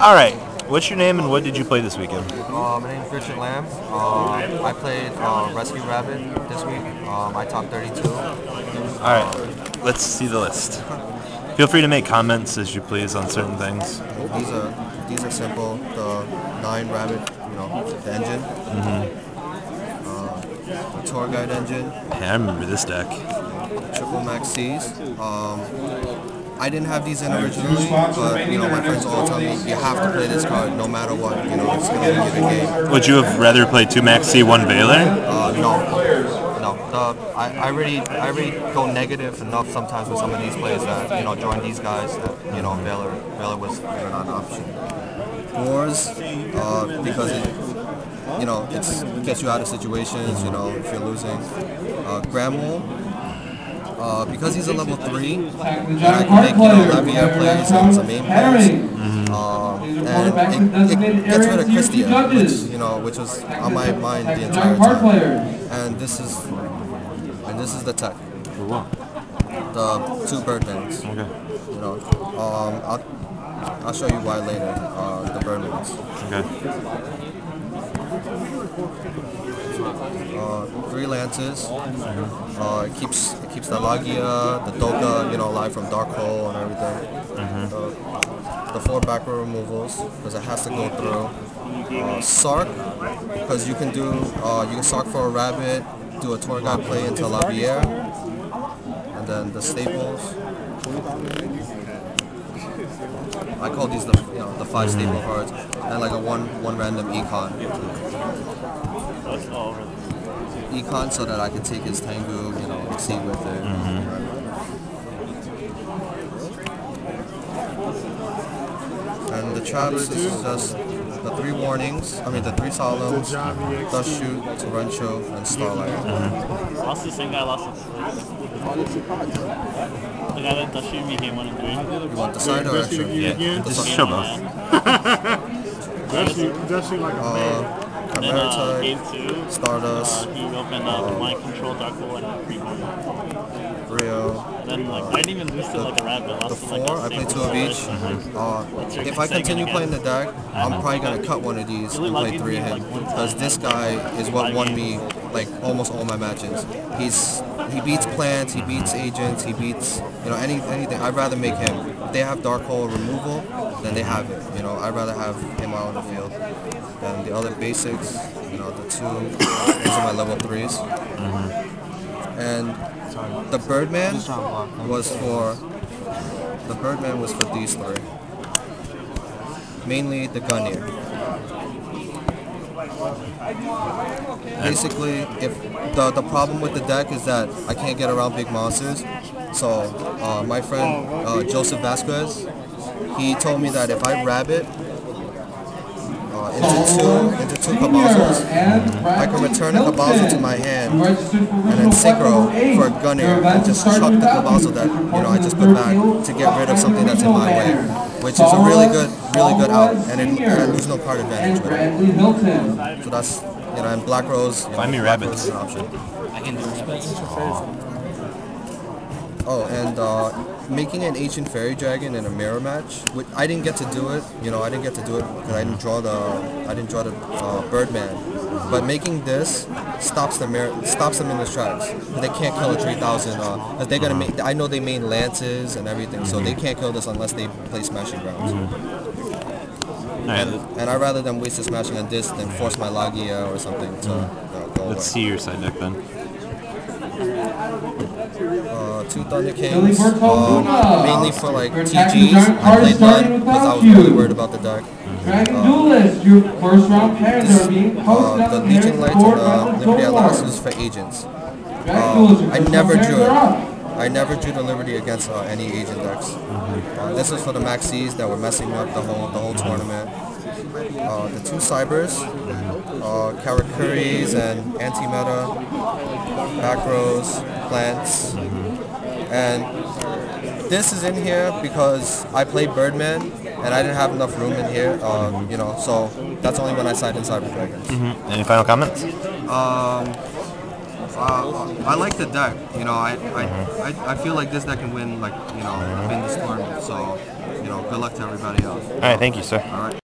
All right. What's your name and what did you play this weekend? My name is Richard Lamb. I played Rescue Rabbit this week. I topped 32. All right. Let's see the list. Feel free to make comments as you please on certain things. These are simple. The 9 Rabbit, you know, the engine. The Tour Guide engine. Yeah, I remember this deck. Triple Max C's. I didn't have these in originally, but you know, my friends all tell me you have to play this card no matter what. You know, it's going to be a given game. Would you have rather played 2 Max C, 1 Valor? No. I really go negative enough sometimes with some of these plays that, you know, join these guys that, you know, Valor was not an option. Wars, because it, you know, it gets you out of situations, you know, if you're losing. Grammar. Because he's a level 3, and I can make, you know, La Vierre plays and some main players. And it gets rid of Christian, which, you know, which was on my mind the entire time. And this is the tech. The 2 Bird Bands. Okay. You know, I'll show you why later. The Bird Bands. Okay. 3 lances. It keeps the Lagia, the Doga, you know, alive from Dark Hole and everything. The 4 backward removals because it has to go through. Sark, because you can Sark for a rabbit, do a Tour Guide play into La Vierre, and then the staples. I call these the, you know, the 5 staple cards, and like a one random econ. Econ so that I can take his Tengu, you know, exceed with it. And the traps is just the 3 warnings, I mean the 3 solos, Doshu, Tarantcho, and Starlight. I lost the same guy, I lost it. The guy that Doshu became 1 and 3. You want the side or extra? Yeah, just shove off. Doshu like a man. Game 2, Stardust. He opened up Mind Control, Dark Hole, and Freeborn. Rio. Then, like, I didn't even lose to, like, a rabbit. The 4, I played 2 of each. If I continue playing the deck, I'm probably going to cut 1 of these and play 3 of him. Because this guy is what won me, like, almost all my matches. He beats plants, he beats agents, he beats, you know, anything. I'd rather make him. If they have Dark Hole removal, then they have it. You know, I'd rather have him out on the field. Then the other basics, you know, the 2, these are my level 3s. And the Birdman was for these 3. Mainly the Gunner. Basically, if the problem with the deck is that I can't get around big monsters. So my friend Joseph Vasquez, he told me that if I rabbit into two Cabazos, I can return a Cabazo to my hand and then synchro for a Gunner and just chuck the Cabazo that, you know, I just put back to get rid of something that's in my way, which is a really good out, and I lose no card advantage with it. So that's, you know, and Black Rose, you know, find me rabbits is an option. I can do rabbits. Oh, and making an Ancient Fairy Dragon in a mirror match, which I didn't get to do it. You know, I didn't get to do it because I didn't draw the Birdman. But making this stops them in their tracks. They can't kill a 3000. They're gonna make. I know they main lances and everything, so they can't kill this unless they play Smashing Ground. And I'd rather them waste the smashing on this than force my Lagia or something to go away. Let's see your side deck then. 2 Thunder Kings, mainly for like TGs. I played none because I was really worried about the deck. The Legion Light and the Liberty at last was for agents. I never drew the Liberty against any agent decks. This was for the Maxis that were messing up the whole tournament. The 2 Cybers, Karakuri's and Anti-Meta, Black Rose, Plants, and this is in here because I played Birdman and I didn't have enough room in here, you know, so that's only when I side in Cyber Dragons. Any final comments? I like the deck, you know, I feel like this deck can win, like, you know, win this tournament, so you know, good luck to everybody else. All right, thank you, sir. All right.